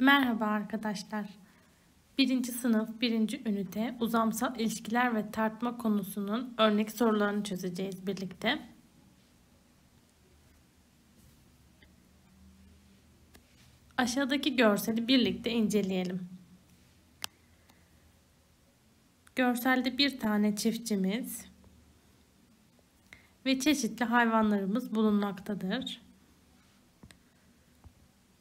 Merhaba arkadaşlar. 1. sınıf 1. ünite uzamsal ilişkiler ve tartma konusunun örnek sorularını çözeceğiz birlikte. Aşağıdaki görseli birlikte inceleyelim. Görselde bir tane çiftçimiz ve çeşitli hayvanlarımız bulunmaktadır.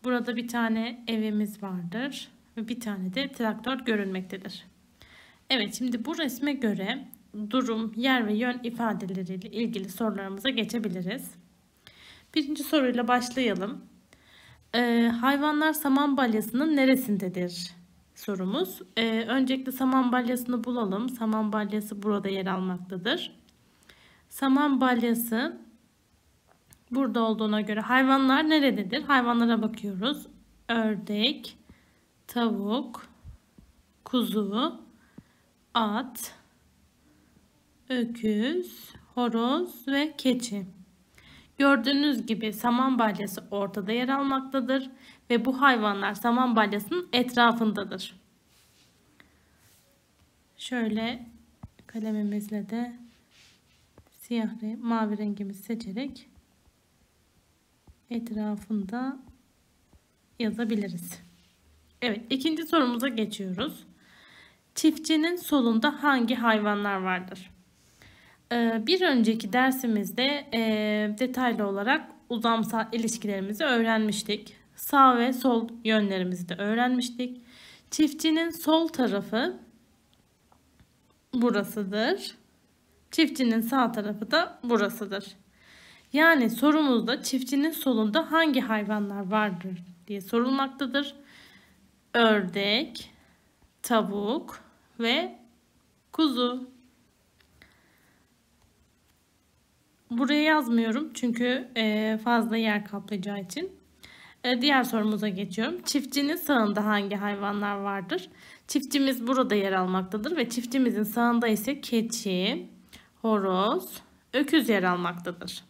Burada bir tane evimiz vardır ve bir tane de traktör görünmektedir. Evet, şimdi bu resme göre durum, yer ve yön ifadeleriyle ilgili sorularımıza geçebiliriz. Birinci soruyla başlayalım. Hayvanlar saman balyasının neresindedir sorumuz. Öncelikle saman balyasını bulalım. Saman balyası burada yer almaktadır. Saman balyası burada olduğuna göre hayvanlar nerededir? Hayvanlara bakıyoruz. Ördek, tavuk, kuzu, at, öküz, horoz ve keçi. Gördüğünüz gibi saman balyası ortada yer almaktadır ve bu hayvanlar saman balyasının etrafındadır. Şöyle kalemimizle de mavi rengimizi seçerek etrafında yazabiliriz. Evet, ikinci sorumuza geçiyoruz. Çiftçinin solunda hangi hayvanlar vardır? Bir önceki dersimizde detaylı olarak uzamsal ilişkilerimizi öğrenmiştik. Sağ ve sol yönlerimizi de öğrenmiştik. Çiftçinin sol tarafı burasıdır. Çiftçinin sağ tarafı da burasıdır. Yani sorumuzda çiftçinin solunda hangi hayvanlar vardır diye sorulmaktadır. Ördek, tavuk ve kuzu. Buraya yazmıyorum çünkü fazla yer kaplayacağı için. Diğer sorumuza geçiyorum. Çiftçinin sağında hangi hayvanlar vardır? Çiftçimiz burada yer almaktadır ve çiftçimizin sağında ise keçi, horoz, öküz yer almaktadır.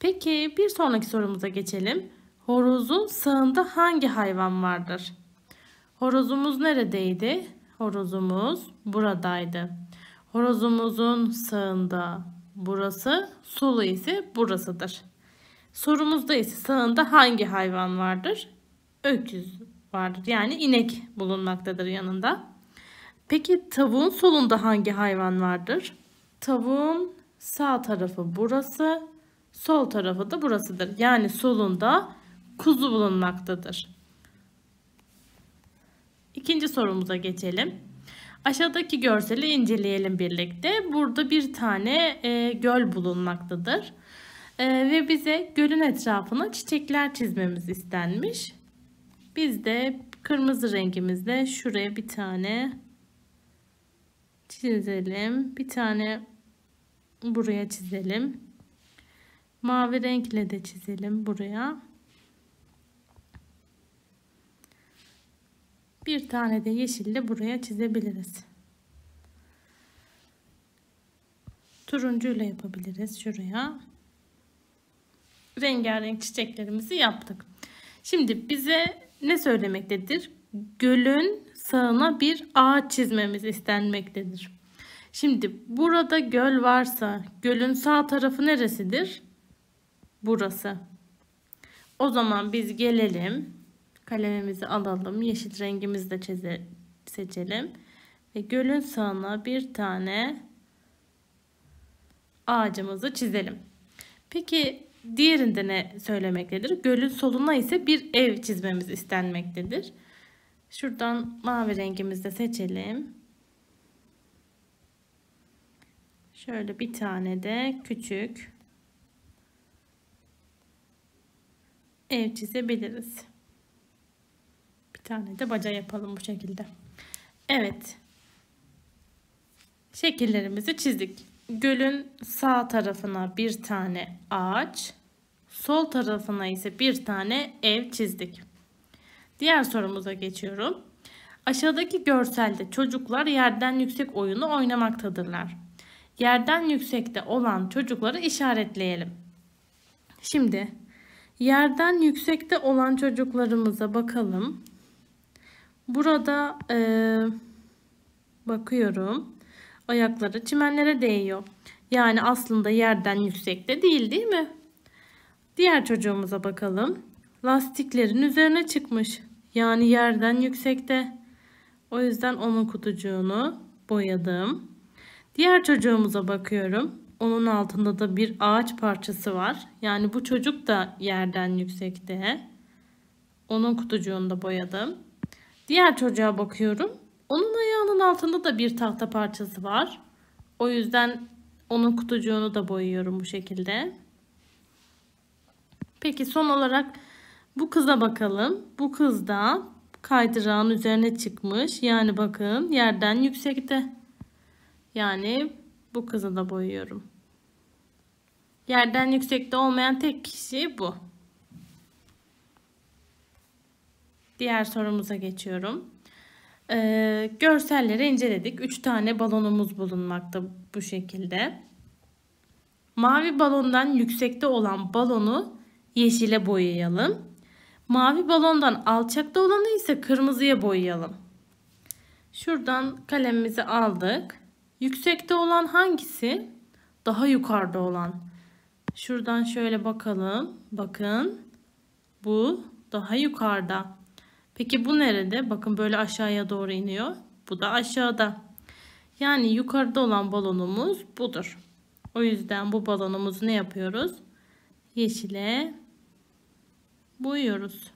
Peki bir sonraki sorumuza geçelim. Horozun sağında hangi hayvan vardır? Horozumuz neredeydi? Horozumuz buradaydı. Horozumuzun sağında burası, solu ise burasıdır. Sorumuzda ise sağında hangi hayvan vardır? Öküz vardır. Yani inek bulunmaktadır yanında. Peki tavuğun solunda hangi hayvan vardır? Tavuğun sağ tarafı burası, sol tarafı da burasıdır. Yani solunda kuzu bulunmaktadır. İkinci sorumuza geçelim. Aşağıdaki görseli inceleyelim birlikte. Burada bir tane göl bulunmaktadır. Ve bize gölün etrafına çiçekler çizmemiz istenmiş. Biz de kırmızı rengimizle şuraya bir tane çizelim. Bir tane buraya çizelim. Mavi renkle de çizelim buraya. Bir tane de yeşille buraya çizebiliriz. Turuncuyla yapabiliriz şuraya. Rengarenk çiçeklerimizi yaptık. Şimdi bize ne söylemektedir? Gölün sağına bir ağaç çizmemiz istenmektedir. Şimdi burada göl varsa gölün sağ tarafı neresidir? Burası. O zaman biz gelelim, kalemimizi alalım, yeşil rengimizi de seçelim ve gölün sağına bir tane ağacımızı çizelim. Peki diğerinde ne söylemektedir? Gölün soluna ise bir ev çizmemiz istenmektedir. Şuradan mavi rengimizi de seçelim. Şöyle bir tane de küçük ev çizebiliriz. Bir tane de baca yapalım bu şekilde. Evet. Şekillerimizi çizdik. Gölün sağ tarafına bir tane ağaç, sol tarafına ise bir tane ev çizdik. Diğer sorumuza geçiyorum. Aşağıdaki görselde çocuklar yerden yüksek oyunu oynamaktadırlar. Yerden yüksekte olan çocukları işaretleyelim. Şimdi Yerden yüksekte olan çocuklarımıza bakalım. Burada bakıyorum. Ayakları çimenlere değiyor. Yani aslında yerden yüksekte değil, değil mi? Diğer çocuğumuza bakalım. Lastiklerin üzerine çıkmış. Yani yerden yüksekte. O yüzden onun kutucuğunu boyadım. Diğer çocuğumuza bakıyorum. Onun altında da bir ağaç parçası var. Yani bu çocuk da yerden yüksekte. Onun kutucuğunu da boyadım. Diğer çocuğa bakıyorum. Onun ayağının altında da bir tahta parçası var. O yüzden onun kutucuğunu da boyuyorum bu şekilde. Peki son olarak bu kıza bakalım. Bu kız da kaydırağın üzerine çıkmış. Yani bakın yerden yüksekte. Yani bu kızı da boyuyorum. Yerden yüksekte olmayan tek kişi bu. Diğer sorumuza geçiyorum. Görselleri inceledik. 3 tane balonumuz bulunmakta bu şekilde. Mavi balondan yüksekte olan balonu yeşile boyayalım. Mavi balondan alçakta olanı ise kırmızıya boyayalım. Şuradan kalemimizi aldık. Yüksekte olan hangisi? Daha yukarıda olan. Şuradan şöyle bakalım. Bakın. Bu daha yukarıda. Peki bu nerede? Bakın böyle aşağıya doğru iniyor. Bu da aşağıda. Yani yukarıda olan balonumuz budur. O yüzden bu balonumuzu ne yapıyoruz? Yeşile boyuyoruz.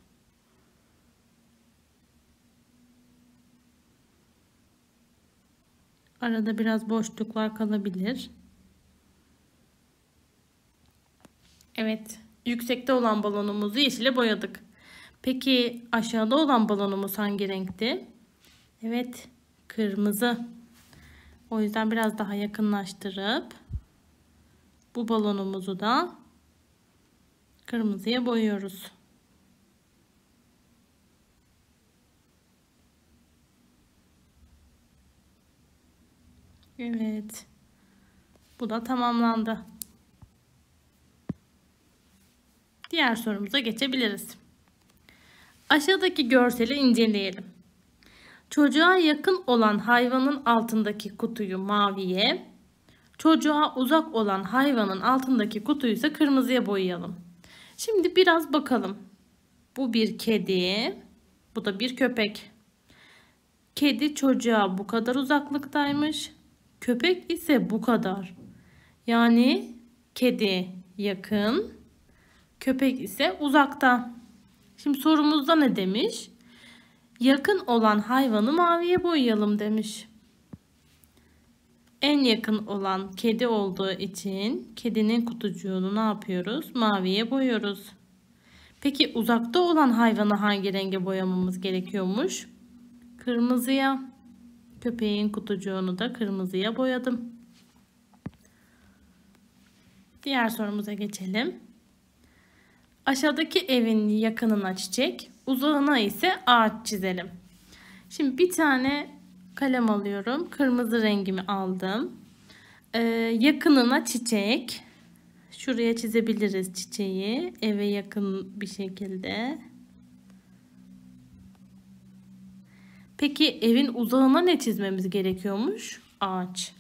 Arada biraz boşluklar kalabilir. Evet, yüksekte olan balonumuzu yeşile boyadık. Peki aşağıda olan balonumuz hangi renkti? Evet, kırmızı. O yüzden biraz daha yakınlaştırıp bu balonumuzu da kırmızıya boyuyoruz. Evet. Bu da tamamlandı. Diğer sorumuza geçebiliriz. Aşağıdaki görseli inceleyelim. Çocuğa yakın olan hayvanın altındaki kutuyu maviye, çocuğa uzak olan hayvanın altındaki kutuyu ise kırmızıya boyayalım. Şimdi biraz bakalım. Bu bir kedi, bu da bir köpek. Kedi çocuğa bu kadar uzaklıktaymış. Köpek ise bu kadar. Yani kedi yakın, köpek ise uzakta. Şimdi sorumuzda ne demiş? Yakın olan hayvanı maviye boyayalım demiş. En yakın olan kedi olduğu için kedinin kutucuğunu ne yapıyoruz? Maviye boyuyoruz. Peki uzakta olan hayvanı hangi renge boyamamız gerekiyormuş? Kırmızıya. Köpeğin kutucuğunu da kırmızıya boyadım. Diğer sorumuza geçelim. Aşağıdaki evin yakınına çiçek, uzağına ise ağaç çizelim. Şimdi bir tane kalem alıyorum. Kırmızı rengimi aldım. Yakınına çiçek. Şuraya çizebiliriz çiçeği. Eve yakın bir şekilde. Peki evin uzağına ne çizmemiz gerekiyormuş? Ağaç.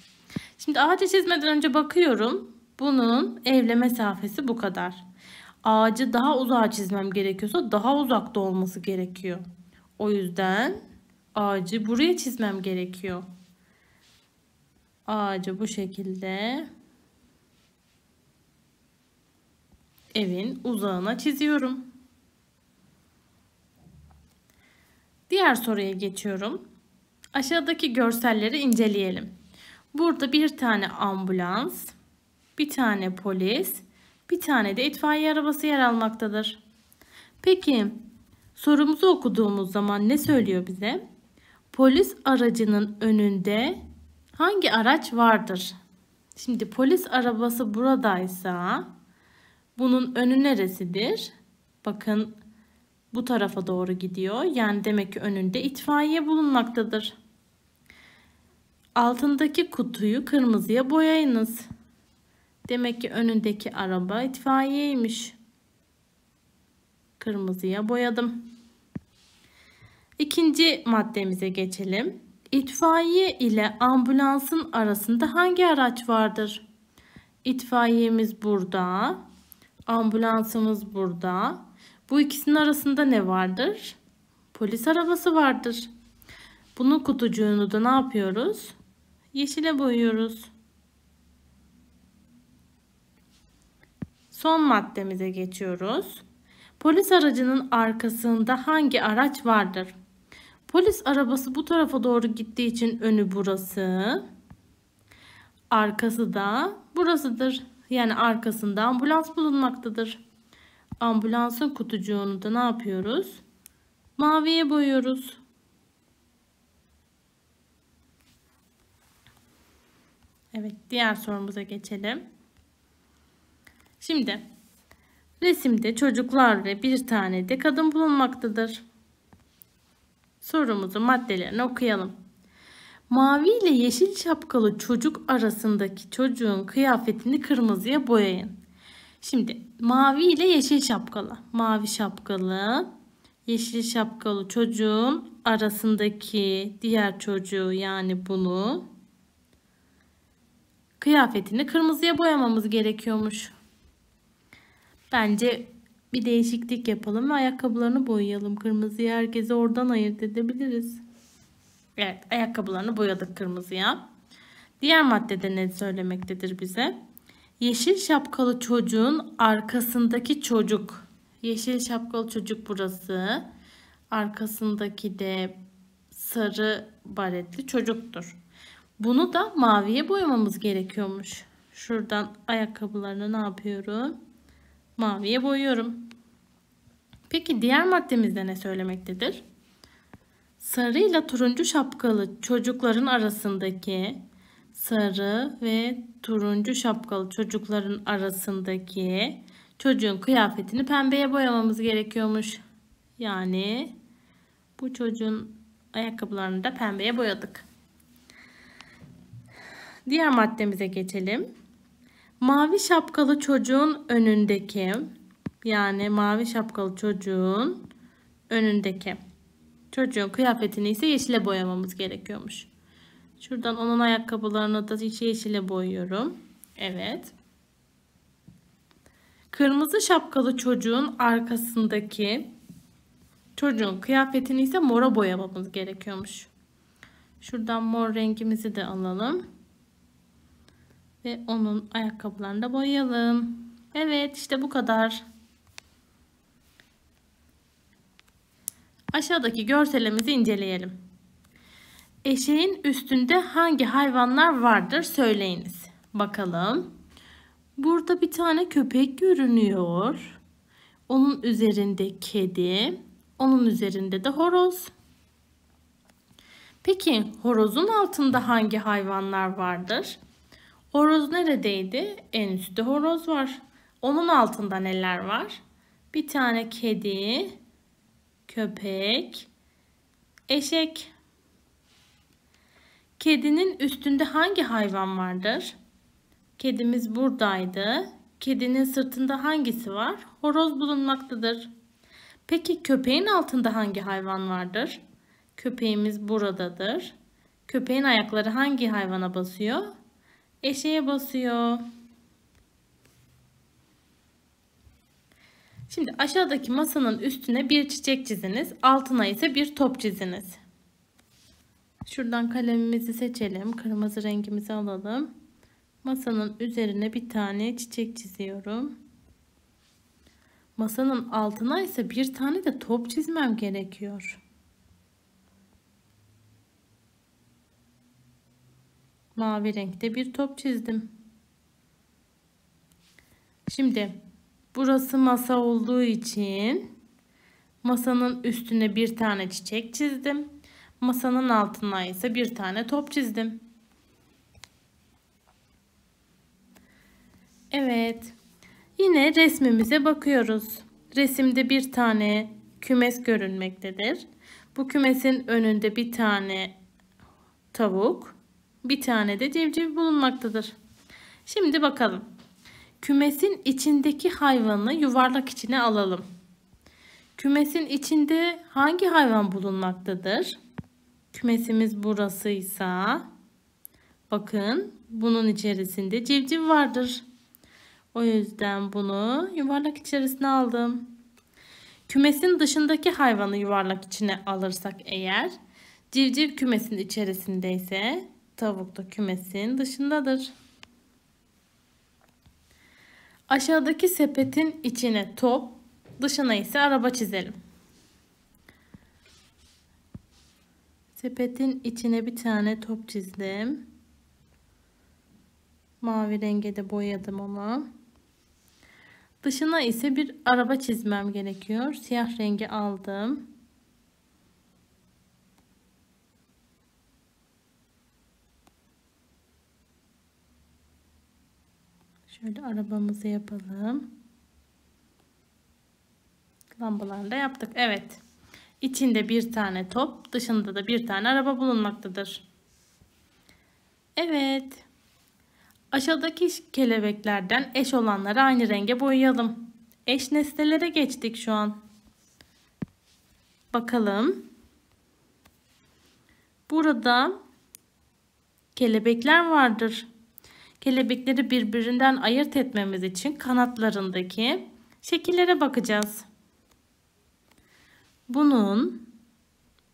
Şimdi ağacı çizmeden önce bakıyorum. Bunun evle mesafesi bu kadar. Ağacı daha uzağa çizmem gerekiyorsa daha uzakta olması gerekiyor. O yüzden ağacı buraya çizmem gerekiyor. Ağacı bu şekilde evin uzağına çiziyorum. Diğer soruya geçiyorum. Aşağıdaki görselleri inceleyelim. Burada bir tane ambulans, bir tane polis, bir tane de itfaiye arabası yer almaktadır. Peki sorumuzu okuduğumuz zaman ne söylüyor bize? Polis aracının önünde hangi araç vardır? Şimdi polis arabası buradaysa bunun önü neresidir? Bakın. Bu tarafa doğru gidiyor. Yani demek ki önünde itfaiye bulunmaktadır. Altındaki kutuyu kırmızıya boyayınız. Demek ki önündeki araba itfaiyeymiş. kırmızıya boyadım. İkinci maddemize geçelim. İtfaiye ile ambulansın arasında hangi araç vardır? İtfaiyemiz burada, ambulansımız burada. Bu ikisinin arasında ne vardır? Polis arabası vardır. Bunun kutucuğunu da ne yapıyoruz? Yeşile boyuyoruz. Son maddemize geçiyoruz. Polis aracının arkasında hangi araç vardır? Polis arabası bu tarafa doğru gittiği için önü burası, arkası da burasıdır. Yani arkasında ambulans bulunmaktadır. Ambulansın kutucuğunu da ne yapıyoruz? Maviye boyuyoruz. Evet, diğer sorumuza geçelim. Şimdi resimde çocuklar ve bir tane de kadın bulunmaktadır. Sorumuzu maddelerini okuyalım. Mavi ile yeşil şapkalı çocuk arasındaki çocuğun kıyafetini kırmızıya boyayın. Şimdi mavi ile yeşil şapkalı. Mavi şapkalı, yeşil şapkalı çocuğun arasındaki diğer çocuğu, yani bunu, kıyafetini kırmızıya boyamamız gerekiyormuş. Bence bir değişiklik yapalım ve ayakkabılarını boyayalım. Kırmızıyı herkese oradan ayırt edebiliriz. Evet, ayakkabılarını boyadık kırmızıya. Diğer maddede ne söylemektedir bize? Yeşil şapkalı çocuğun arkasındaki çocuk. Yeşil şapkalı çocuk burası. Arkasındaki de sarı baretli çocuktur. Bunu da maviye boyamamız gerekiyormuş. Şuradan ayakkabılarını ne yapıyorum? Maviye boyuyorum. Peki diğer maddemizde ne söylemektedir? Sarı ile turuncu şapkalı çocukların arasındaki, sarı ve turuncu şapkalı çocukların arasındaki çocuğun kıyafetini pembeye boyamamız gerekiyormuş. Yani bu çocuğun ayakkabılarını da pembeye boyadık. Diğer maddemize geçelim. Mavi şapkalı çocuğun önündeki, yani mavi şapkalı çocuğun önündeki çocuğun kıyafetini ise yeşile boyamamız gerekiyormuş. Şuradan onun ayakkabılarını da yeşile boyuyorum. Evet. Kırmızı şapkalı çocuğun arkasındaki çocuğun kıyafetini ise mora boyamamız gerekiyormuş. Şuradan mor rengimizi de alalım. Ve onun ayakkabılarını da boyayalım. Evet, işte bu kadar. Aşağıdaki görselimizi inceleyelim. Eşeğin üstünde hangi hayvanlar vardır söyleyiniz. Bakalım. Burada bir tane köpek görünüyor. Onun üzerinde kedi. Onun üzerinde de horoz. Peki horozun altında hangi hayvanlar vardır? Horoz neredeydi? En üstte horoz var. Onun altında neler var? Bir tane kedi, köpek, eşek. Kedinin üstünde hangi hayvan vardır? Kedimiz buradaydı. Kedinin sırtında hangisi var? Horoz bulunmaktadır. Peki köpeğin altında hangi hayvan vardır? Köpeğimiz buradadır. Köpeğin ayakları hangi hayvana basıyor? Eşeğe basıyor. Şimdi aşağıdaki masanın üstüne bir çiçek çiziniz. Altına ise bir top çiziniz. Şuradan kalemimizi seçelim. Kırmızı rengimizi alalım. Masanın üzerine bir tane çiçek çiziyorum. Masanın altına ise bir tane de top çizmem gerekiyor. Mavi renkte bir top çizdim. Şimdi burası masa olduğu için masanın üstüne bir tane çiçek çizdim. Masanın altına ise bir tane top çizdim. Evet. Yine resmimize bakıyoruz. Resimde bir tane kümes görünmektedir. Bu kümesin önünde bir tane tavuk, bir tane de civciv bulunmaktadır. Şimdi bakalım. Kümesin içindeki hayvanı yuvarlak içine alalım. Kümesin içinde hangi hayvan bulunmaktadır? Kümesimiz burasıysa bakın bunun içerisinde civciv vardır. O yüzden bunu yuvarlak içerisine aldım. Kümesin dışındaki hayvanı yuvarlak içine alırsak eğer civciv kümesin içerisindeyse tavuk da kümesin dışındadır. Aşağıdaki sepetin içine top, dışına ise araba çizelim. Sepetin içine bir tane top çizdim. Mavi renge de boyadım onu. Dışına ise bir araba çizmem gerekiyor. Siyah rengi aldım. Şöyle arabamızı yapalım. Lambalarını da yaptık. Evet. İçinde bir tane top, dışında da bir tane araba bulunmaktadır. Evet. Aşağıdaki kelebeklerden eş olanları aynı renge boyayalım. Eş nesnelere geçtik şu an. Bakalım. Burada kelebekler vardır. Kelebekleri birbirinden ayırt etmemiz için kanatlarındaki şekillere bakacağız. Bunun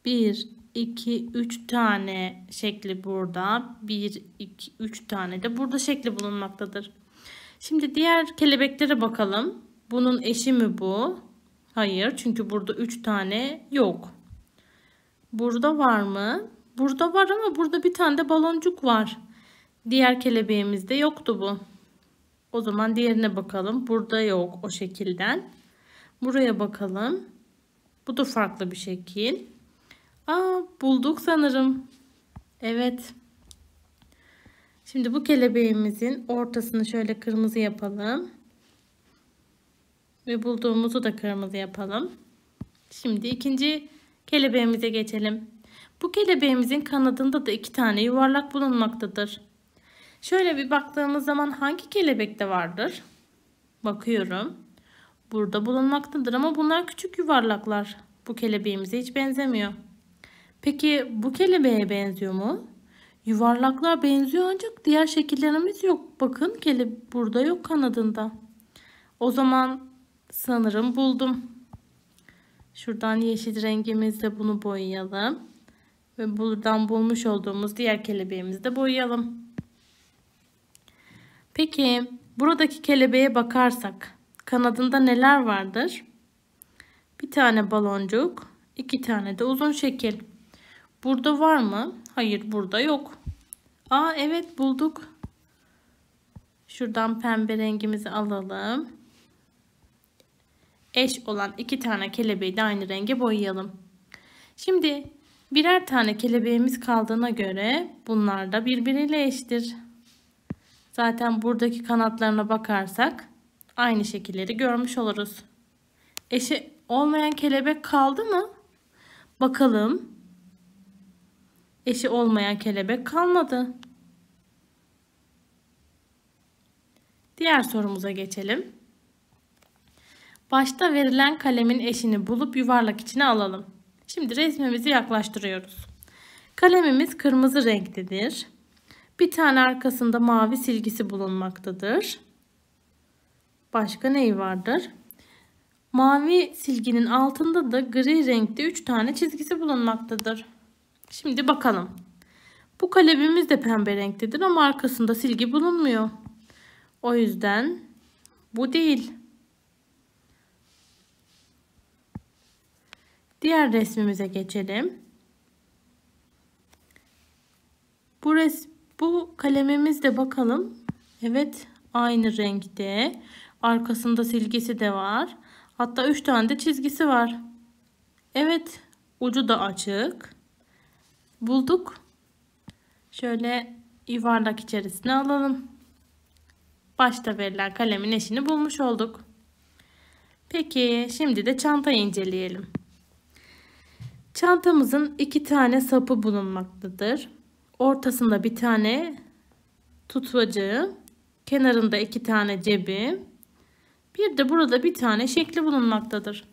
1, 2, 3 tane şekli burada. 1, 2, 3 tane de burada şekli bulunmaktadır. Şimdi diğer kelebeklere bakalım. Bunun eşi mi bu? Hayır. Çünkü burada 3 tane yok. Burada var mı? Burada var ama burada bir tane de baloncuk var. Diğer kelebeğimizde yoktu bu. O zaman diğerine bakalım. Burada yok o şekilden. Buraya bakalım. Bu da farklı bir şekil. Aa, bulduk sanırım. Evet. Şimdi bu kelebeğimizin ortasını şöyle kırmızı yapalım. Ve bulduğumuzu da kırmızı yapalım. Şimdi ikinci kelebeğimize geçelim. Bu kelebeğimizin kanadında da 2 tane yuvarlak bulunmaktadır. Şöyle bir baktığımız zaman hangi kelebekte vardır? Bakıyorum. Burada bulunmaktadır ama bunlar küçük yuvarlaklar. Bu kelebeğimize hiç benzemiyor. Peki bu kelebeğe benziyor mu? Yuvarlaklar benziyor ancak diğer şekillerimiz yok. Bakın kelebek burada yok kanadında. O zaman sanırım buldum. Şuradan yeşil rengimizle bunu boyayalım. Ve buradan bulmuş olduğumuz diğer kelebeğimizi de boyayalım. Peki buradaki kelebeğe bakarsak kanadında neler vardır? Bir tane baloncuk, 2 tane de uzun şekil. Burada var mı? Hayır, burada yok. Aa, evet bulduk. Şuradan pembe rengimizi alalım. Eş olan 2 tane kelebeği de aynı renge boyayalım. Şimdi birer tane kelebeğimiz kaldığına göre bunlar da birbiriyle eştir. Zaten buradaki kanatlarına bakarsak aynı şekilleri görmüş oluruz. Eşi olmayan kelebek kaldı mı? Bakalım. Eşi olmayan kelebek kalmadı. Diğer sorumuza geçelim. Başta verilen kalemin eşini bulup yuvarlak içine alalım. Şimdi resmimizi yaklaştırıyoruz. Kalemimiz kırmızı renktedir. Bir tane arkasında mavi silgisi bulunmaktadır. Başka neyi vardır? Mavi silginin altında da gri renkte 3 tane çizgisi bulunmaktadır. Şimdi bakalım. Bu kalemimiz de pembe renktedir ama arkasında silgi bulunmuyor. O yüzden bu değil. Diğer resmimize geçelim. Bu kalemimiz de bakalım. Evet, aynı renkte. Arkasında silgisi de var. Hatta 3 tane de çizgisi var. Evet, ucu da açık. Bulduk. Şöyle yuvarlak içerisine alalım. Başta verilen kalemin eşini bulmuş olduk. Peki, şimdi de çantayı inceleyelim. Çantamızın 2 tane sapı bulunmaktadır. Ortasında bir tane tutmacağı, kenarında 2 tane cebi, bir de burada bir tane şekli bulunmaktadır.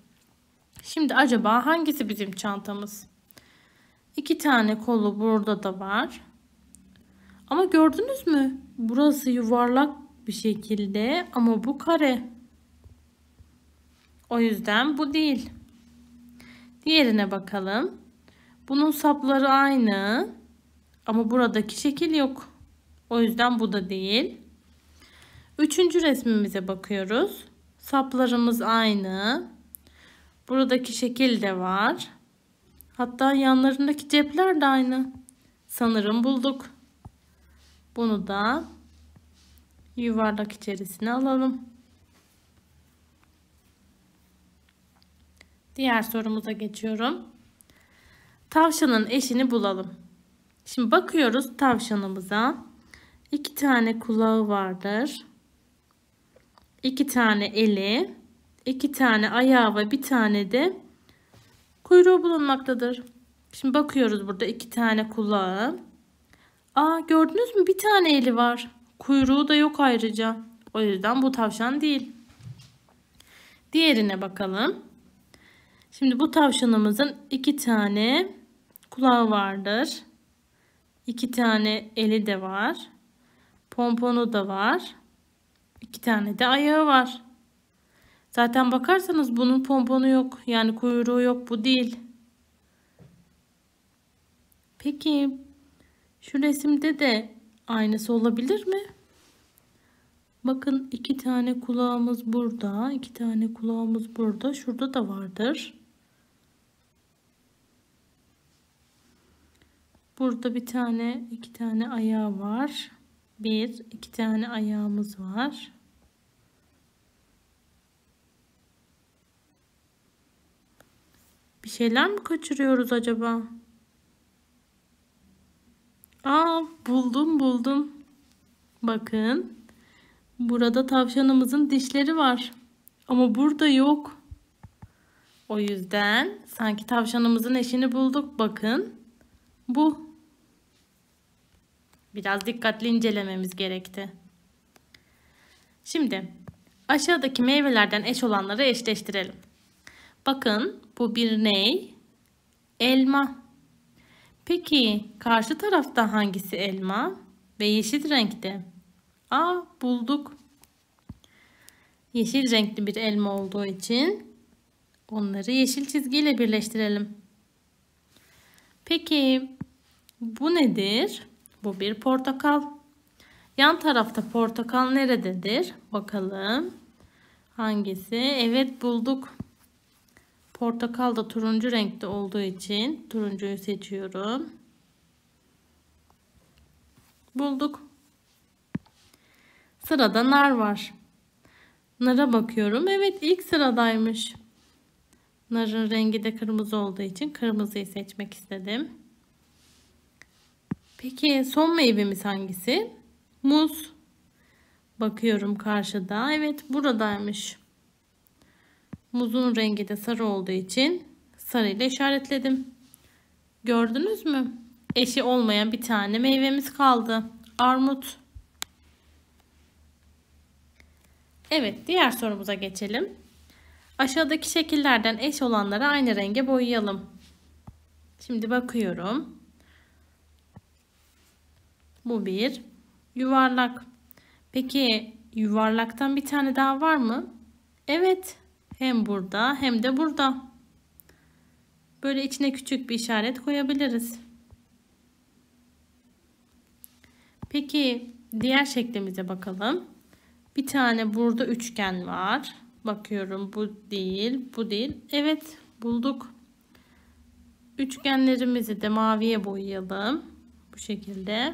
Şimdi acaba hangisi bizim çantamız? İki tane kolu burada da var. Ama gördünüz mü? Burası yuvarlak bir şekilde ama bu kare. O yüzden bu değil. Diğerine bakalım. Bunun sapları aynı. Ama buradaki şekil yok. O yüzden bu da değil. Üçüncü resmimize bakıyoruz. Saplarımız aynı. Buradaki şekil de var. Hatta yanlarındaki cepler de aynı. Sanırım bulduk. Bunu da yuvarlak içerisine alalım. Diğer sorumuza geçiyorum. Tavşanın eşini bulalım. Şimdi bakıyoruz tavşanımıza. İki tane kulağı vardır. İki tane eli, iki tane ayağı ve bir tane de kuyruğu bulunmaktadır. Şimdi bakıyoruz burada iki tane kulağı. Aa, gördünüz mü? Bir tane eli var. Kuyruğu da yok ayrıca. O yüzden bu tavşan değil. Diğerine bakalım. Şimdi bu tavşanımızın iki tane kulağı vardır. İki tane eli de var. Pomponu da var. İki tane de ayağı var. Zaten bakarsanız bunun pomponu yok. Yani kuyruğu yok. Bu değil. Peki şu resimde de aynısı olabilir mi? Bakın iki tane kulağımız burada. İki tane kulağımız burada. Şurada da vardır. Burada bir tane, iki tane ayağı var. Bir, iki tane ayağımız var. Bir şeyler mi kaçırıyoruz acaba? Aa, buldum. Bakın. Burada tavşanımızın dişleri var. Ama burada yok. O yüzden sanki tavşanımızın eşini bulduk. Bakın. Bu. Biraz dikkatli incelememiz gerekti. Şimdi aşağıdaki meyvelerden eş olanları eşleştirelim. Bakın bu bir ney? Elma. Peki karşı tarafta hangisi elma? Ve yeşil renkte. Aa, bulduk. Yeşil renkli bir elma olduğu için onları yeşil çizgiyle birleştirelim. Peki bu nedir? Bu bir portakal. Yan tarafta portakal nerededir? Bakalım. Hangisi? Evet, bulduk. Portakal da turuncu renkte olduğu için turuncuyu seçiyorum. Bulduk. Sırada nar var. Nara bakıyorum. Evet, ilk sıradaymış. Narın rengi de kırmızı olduğu için kırmızıyı seçmek istedim. Peki son meyvemiz hangisi? Muz. Bakıyorum karşıda. Evet, buradaymış. Muzun rengi de sarı olduğu için sarıyla işaretledim. Gördünüz mü? Eşi olmayan bir tane meyvemiz kaldı. Armut. Evet, diğer sorumuza geçelim. Aşağıdaki şekillerden eş olanları aynı renge boyayalım. Şimdi bakıyorum. Bu bir yuvarlak. Peki yuvarlaktan bir tane daha var mı? Evet. Hem burada hem de burada. Böyle içine küçük bir işaret koyabiliriz. Peki diğer şeklimize bakalım. Bir tane burada üçgen var. Bakıyorum, bu değil, bu değil. Evet, bulduk. Üçgenlerimizi de maviye boyayalım. Bu şekilde.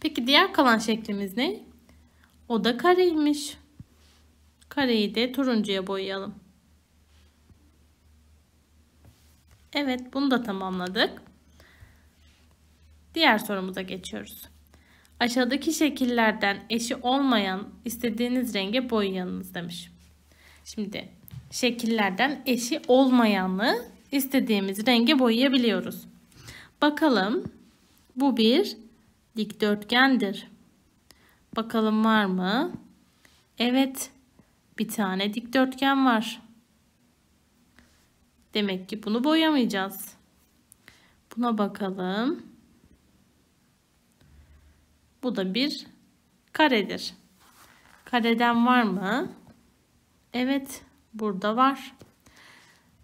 Peki diğer kalan şeklimiz ne? O da kareymiş. Kareyi de turuncuya boyayalım. Evet, bunu da tamamladık. Diğer sorumuza geçiyoruz. Aşağıdaki şekillerden eşi olmayan istediğiniz renge boyayınız demiş. Şimdi şekillerden eşi olmayanı istediğimiz renge boyayabiliyoruz. Bakalım, bu bir dikdörtgendir. Bakalım var mı? Evet, bir tane dikdörtgen var. Demek ki bunu boyamayacağız. Buna bakalım. Bu da bir karedir. Kareden var mı? Evet, burada var.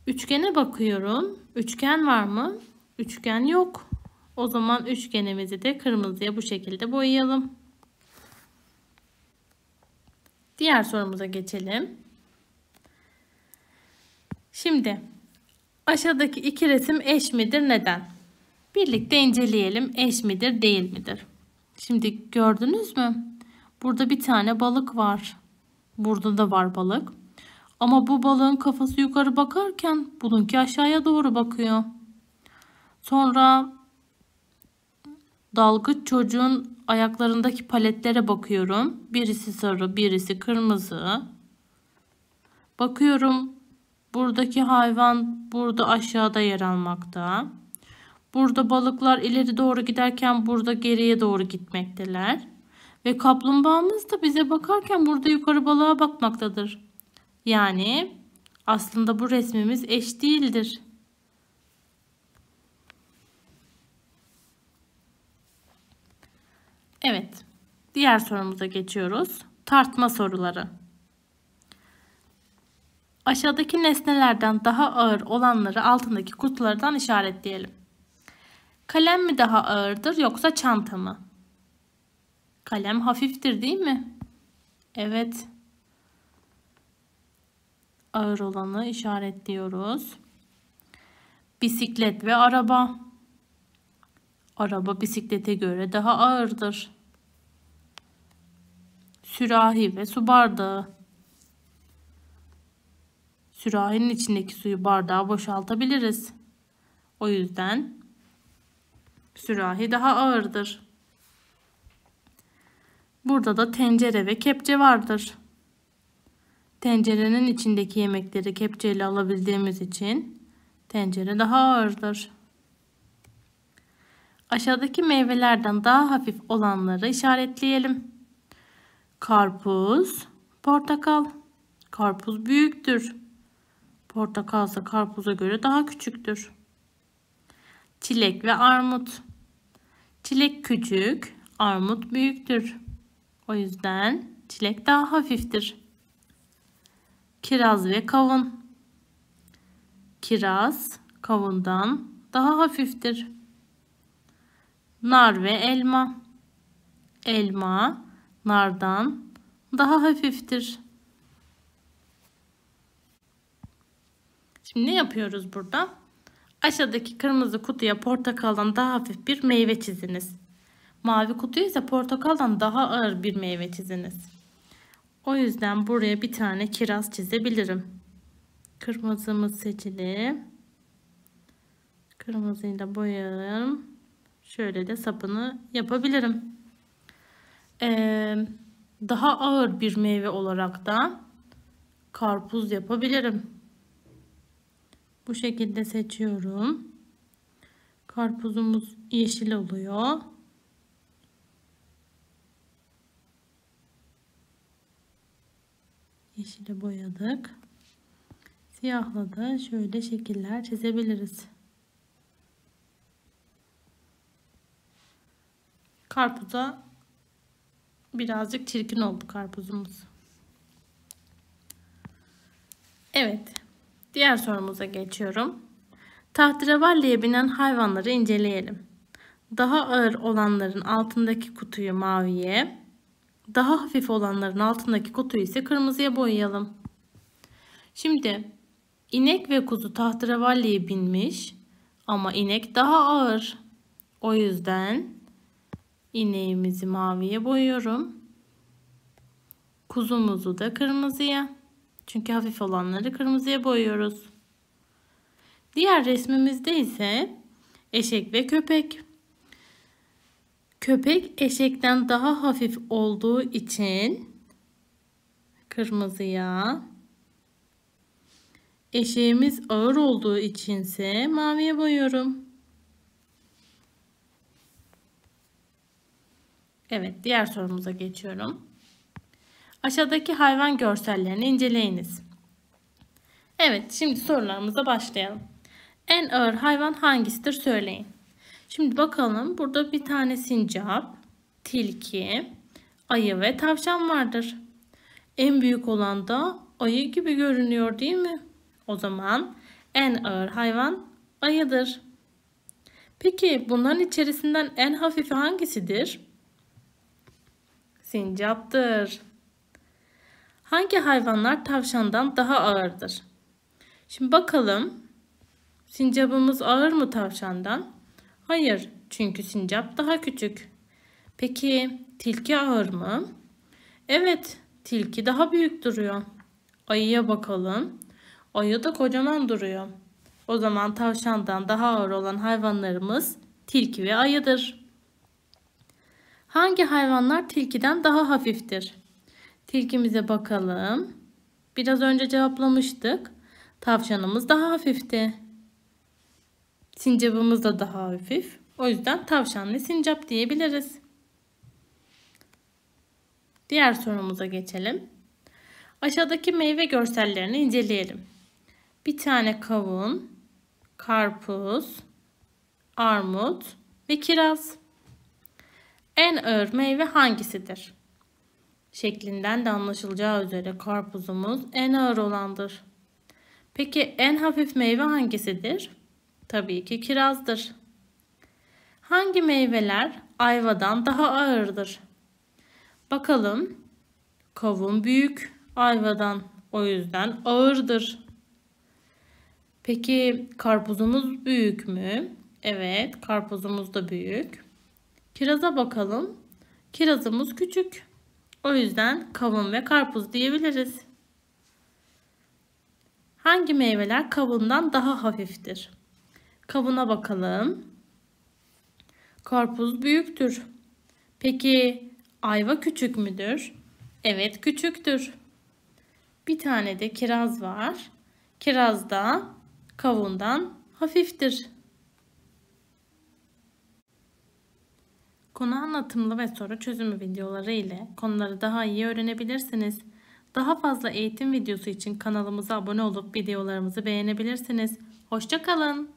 Üçgene bakıyorum. Üçgen var mı? Üçgen yok. O zaman üçgenimizi de kırmızıya bu şekilde boyayalım. Diğer sorumuza geçelim. Şimdi aşağıdaki iki resim eş midir? Neden? Birlikte inceleyelim. Eş midir, değil midir? Şimdi gördünüz mü? Burada bir tane balık var. Burada da var balık. Ama bu balığın kafası yukarı bakarken bununki aşağıya doğru bakıyor. Sonra dalgıç çocuğun ayaklarındaki paletlere bakıyorum. Birisi sarı, birisi kırmızı. Bakıyorum buradaki hayvan burada aşağıda yer almakta. Burada balıklar ileri doğru giderken burada geriye doğru gitmekteler. Ve kaplumbağamız da bize bakarken burada yukarı balığa bakmaktadır. Yani aslında bu resmimiz eş değildir. Evet, diğer sorumuza geçiyoruz. Tartma soruları. Aşağıdaki nesnelerden daha ağır olanları altındaki kutulardan işaretleyelim. Kalem mi daha ağırdır yoksa çanta mı? Kalem hafiftir değil mi? Evet. Ağır olanı işaretliyoruz. Bisiklet ve araba. Araba bisiklete göre daha ağırdır. Sürahi ve su bardağı. Sürahinin içindeki suyu bardağa boşaltabiliriz. O yüzden sürahi daha ağırdır. Burada da tencere ve kepçe vardır. Tencerenin içindeki yemekleri kepçeyle alabildiğimiz için tencere daha ağırdır. Aşağıdaki meyvelerden daha hafif olanları işaretleyelim. Karpuz, portakal. Karpuz büyüktür. Portakalsa karpuza göre daha küçüktür. Çilek ve armut. Çilek küçük, armut büyüktür. O yüzden çilek daha hafiftir. Kiraz ve kavun. Kiraz kavundan daha hafiftir. Nar ve elma. Elma nardan daha hafiftir. Şimdi ne yapıyoruz burada? Aşağıdaki kırmızı kutuya portakaldan daha hafif bir meyve çiziniz. Mavi kutuya ise portakaldan daha ağır bir meyve çiziniz. O yüzden buraya bir tane kiraz çizebilirim. Kırmızımız seçili. Kırmızıyı da boyayalım. Şöyle de sapını yapabilirim. Daha ağır bir meyve olarak da karpuz yapabilirim. Bu şekilde seçiyorum. Karpuzumuz yeşil oluyor. Yeşile boyadık. Siyahla da şöyle şekiller çizebiliriz. Karpuza birazcık çirkin oldu karpuzumuz. Evet. Diğer sorumuza geçiyorum. Tahterevalliye binen hayvanları inceleyelim. Daha ağır olanların altındaki kutuyu maviye, daha hafif olanların altındaki kutuyu ise kırmızıya boyayalım. Şimdi inek ve kuzu tahterevalliye binmiş ama inek daha ağır. O yüzden İneğimizi maviye boyuyorum. Kuzumuzu da kırmızıya. Çünkü hafif olanları kırmızıya boyuyoruz. Diğer resmimizde ise eşek ve köpek. Köpek eşekten daha hafif olduğu için kırmızıya. Eşeğimiz ağır olduğu içinse maviye boyuyorum. Evet, diğer sorumuza geçiyorum. Aşağıdaki hayvan görsellerini inceleyiniz. Evet, şimdi sorularımıza başlayalım. En ağır hayvan hangisidir söyleyin. Şimdi bakalım, burada bir tane sincap, tilki, ayı ve tavşan vardır. En büyük olan da ayı gibi görünüyor değil mi? O zaman en ağır hayvan ayıdır. Peki bunların içerisinden en hafifi hangisidir? Sincaptır. Hangi hayvanlar tavşandan daha ağırdır? Şimdi bakalım. Sincapımız ağır mı tavşandan? Hayır, çünkü sincap daha küçük. Peki tilki ağır mı? Evet, tilki daha büyük duruyor. Ayıya bakalım. Ayı da kocaman duruyor. O zaman tavşandan daha ağır olan hayvanlarımız tilki ve ayıdır. Hangi hayvanlar tilkiden daha hafiftir? Tilkimize bakalım. Biraz önce cevaplamıştık. Tavşanımız daha hafifti. Sincapımız da daha hafif. O yüzden tavşan ve sincap diyebiliriz. Diğer sorumuza geçelim. Aşağıdaki meyve görsellerini inceleyelim. Bir tane kavun, karpuz, armut ve kiraz. En ağır meyve hangisidir? Şeklinden de anlaşılacağı üzere karpuzumuz en ağır olandır. Peki en hafif meyve hangisidir? Tabii ki kirazdır. Hangi meyveler ayvadan daha ağırdır? Bakalım. Kavun büyük ayvadan, o yüzden ağırdır. Peki karpuzumuz büyük mü? Evet, karpuzumuz da büyük. Kiraza bakalım. Kirazımız küçük. O yüzden kavun ve karpuz diyebiliriz. Hangi meyveler kavundan daha hafiftir? Kavuna bakalım. Karpuz büyüktür. Peki ayva küçük müdür? Evet, küçüktür. Bir tane de kiraz var. Kiraz da kavundan hafiftir. Konu anlatımlı ve soru çözümü videoları ile konuları daha iyi öğrenebilirsiniz. Daha fazla eğitim videosu için kanalımıza abone olup videolarımızı beğenebilirsiniz. Hoşça kalın.